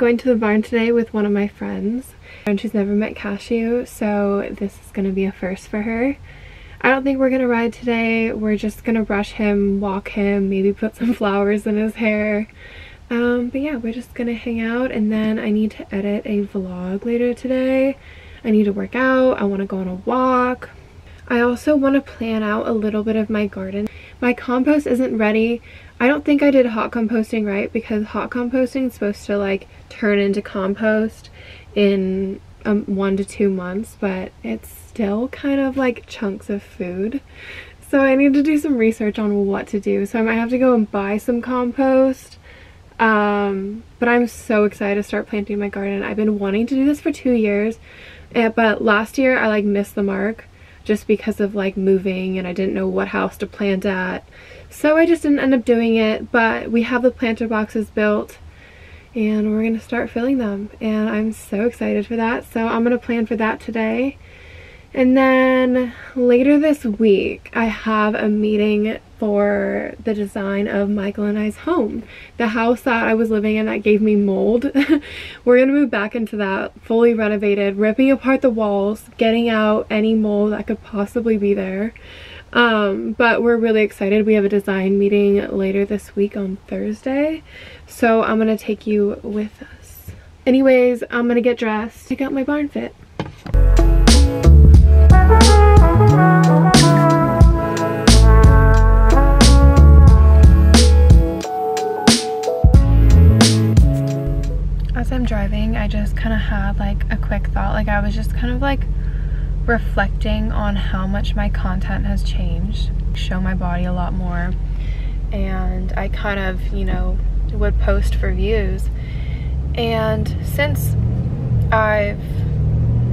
going to the barn today with one of my friends, and she's never met Cashew, so this is going to be a first for her. I don't think we're going to ride today. We're just going to brush him, walk him, maybe put some flowers in his hair. But yeah, we're just going to hang out, and then I need to edit a vlog later today. I need to work out. I want to go on a walk. I also want to plan out a little bit of my garden. My compost isn't ready. I don't think I did hot composting right, because hot composting is supposed to like turn into compost in 1 to 2 months, but it's still kind of like chunks of food, so I need to do some research on what to do. So I might have to go and buy some compost, but I'm so excited to start planting my garden. I've been wanting to do this for 2 years, but last year I like missed the mark just because of like moving, and I didn't know what house to plant at, so I just didn't end up doing it. But we have the planter boxes built, and we're gonna start filling them, and I'm so excited for that. So I'm gonna plan for that today. And then later this week I have a meeting for the design of Michael and I's home. The house that I was living in that gave me mold, we're gonna move back into that, fully renovated, ripping apart the walls, getting out any mold that could possibly be there. But we're really excited. We have a design meeting later this week on Thursday, so I'm gonna take you with us. Anyways, I'm gonna get dressed, check out my barn fit. As I'm driving, I just kind of had like a quick thought. Like I was just kind of like reflecting on how much my content has changed. Show my body a lot more, and I kind of, you know, would post for views, and since I've,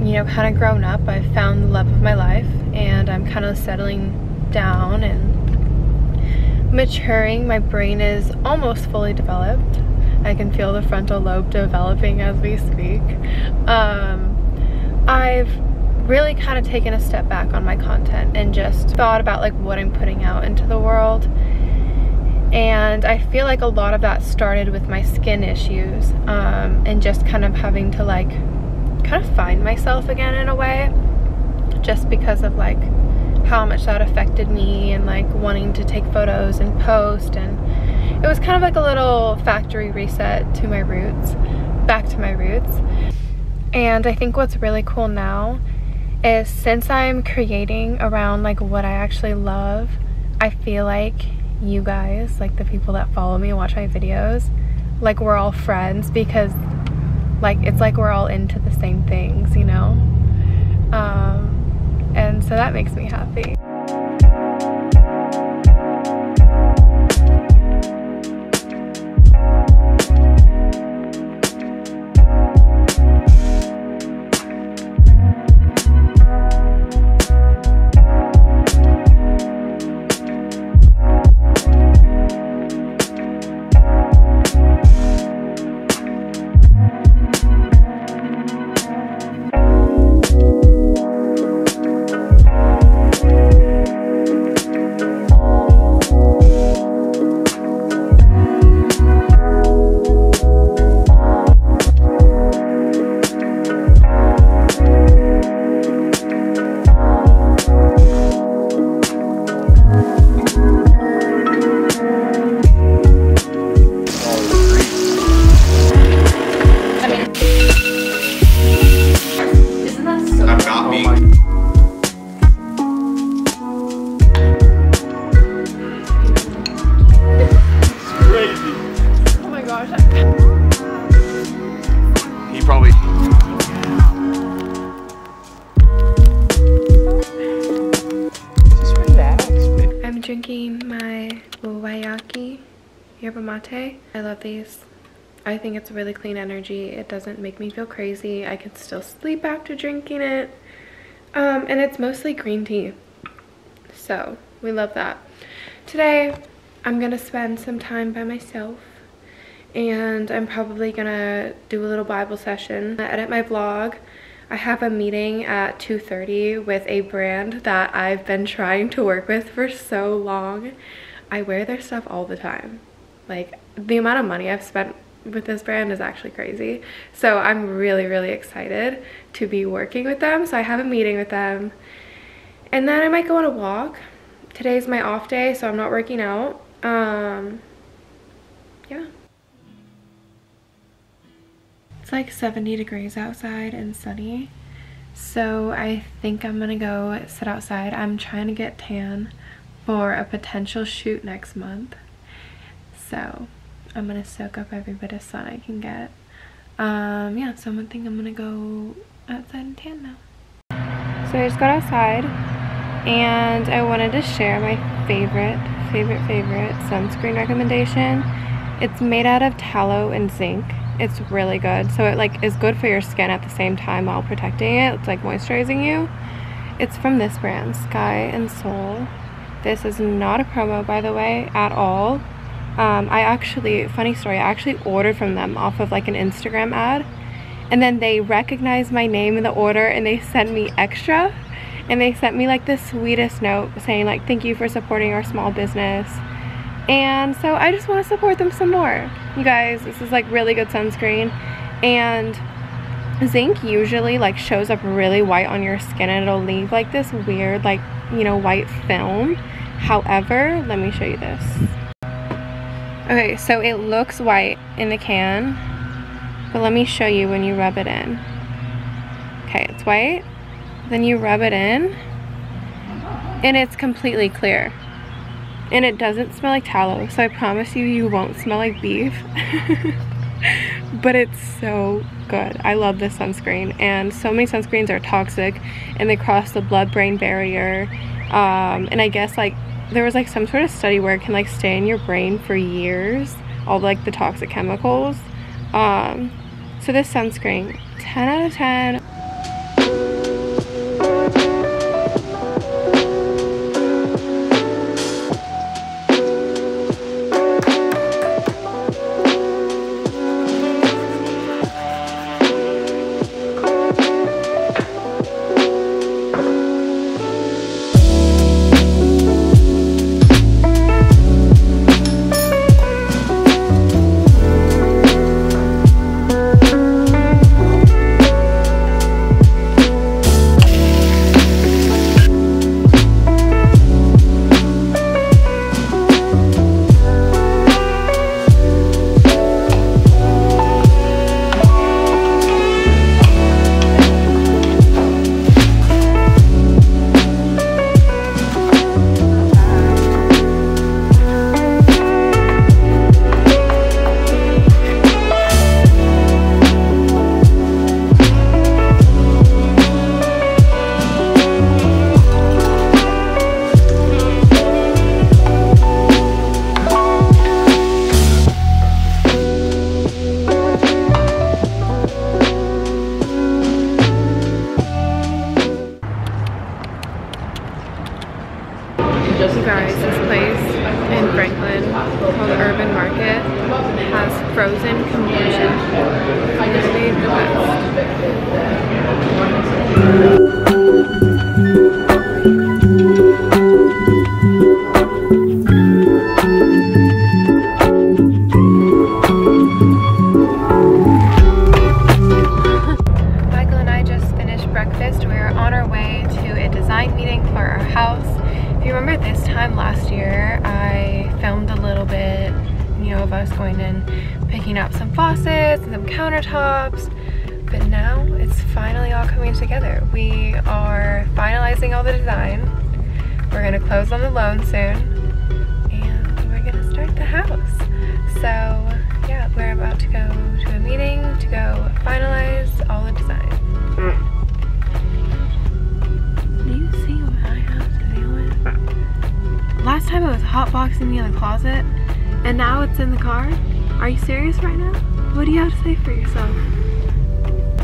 you know, kind of grown up, I've found the love of my life, and I'm kind of settling down and maturing. My brain is almost fully developed. I can feel the frontal lobe developing as we speak. I've really kind of taken a step back on my content and just thought about like what I'm putting out into the world, and I feel like a lot of that started with my skin issues, and just kind of having to like kind of find myself again in a way, just because of like how much that affected me, and like wanting to take photos and post, and it was kind of like a little factory reset to my roots, back to my roots. And I think what's really cool now is since I'm creating around like what I actually love, I feel like you guys, like the people that follow me and watch my videos, like we're all friends, because like it's like we're all into the same things, you know? And so that makes me happy. Wuyaki Yerba Mate. I love these. I think it's really clean energy. It doesn't make me feel crazy. I can still sleep after drinking it. And it's mostly green tea, so we love that. Today I'm gonna spend some time by myself, and I'm probably gonna do a little Bible session. I edit my vlog. I have a meeting at 2:30 with a brand that I've been trying to work with for so long. I wear their stuff all the time. Like the amount of money I've spent with this brand is actually crazy. So I'm really, really excited to be working with them. So I have a meeting with them, and then I might go on a walk. Today's my off day, so I'm not working out. Yeah. It's like 70 degrees outside and sunny. So I think I'm gonna go sit outside. I'm trying to get tan for a potential shoot next month. So I'm gonna soak up every bit of sun I can get. Yeah, so I think I'm gonna go outside and tan now. So I just got outside and I wanted to share my favorite sunscreen recommendation. It's made out of tallow and zinc. It's really good. So it like is good for your skin at the same time while protecting it. It's like moisturizing you. It's from this brand, Sky and Soul. This is not a promo, by the way, at all. I actually, funny story, I actually ordered from them off of like an Instagram ad, and then they recognized my name in the order and they sent me extra, and they sent me like the sweetest note saying like, thank you for supporting our small business. And so I just want to support them some more. You guys, this is like really good sunscreen, and zinc usually like shows up really white on your skin and it'll leave like this weird like, you know, white film. However, let me show you this. Okay, so it looks white in the can, but let me show you when you rub it in. Okay, it's white, then you rub it in and it's completely clear. And it doesn't smell like tallow, so I promise you, you won't smell like beef. But it's so good. I love this sunscreen, and so many sunscreens are toxic and they cross the blood-brain barrier. And I guess like there was like some sort of study where it can like stay in your brain for years, all like the toxic chemicals. So this sunscreen, 10 out of 10. Guys, this place in Franklin called Urban Market has frozen kombucha. Literally the best. Michael and I just finished breakfast. We are on our way to a design meeting for our house. If you remember this time last year, I filmed a little bit, you know, of us going in, picking up some faucets and some countertops, but now it's finally all coming together. We are finalizing all the design. We're gonna close on the loan soon, and we're gonna start the house. So yeah, we're about to go to a meeting to go finalize all the design. Do you see what I have? Last time it was hotboxing me in the closet, and now it's in the car. Are you serious right now? What do you have to say for yourself?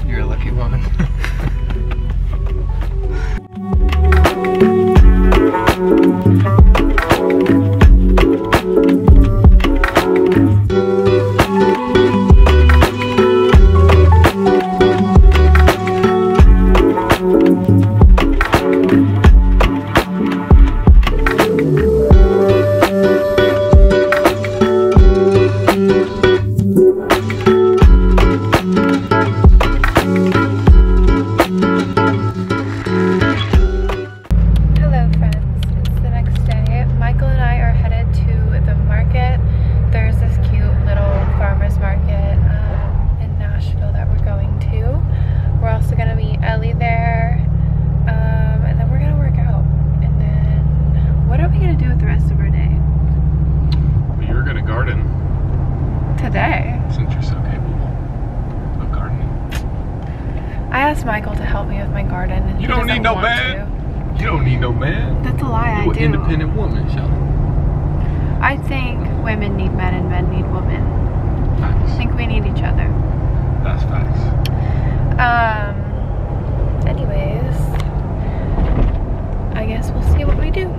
You're a lucky woman. You don't need no man. That's a lie. I do. You're an independent woman, Shelly. I think women need men and men need women. Facts. I think we need each other. That's facts. Anyways, I guess we'll see what we do.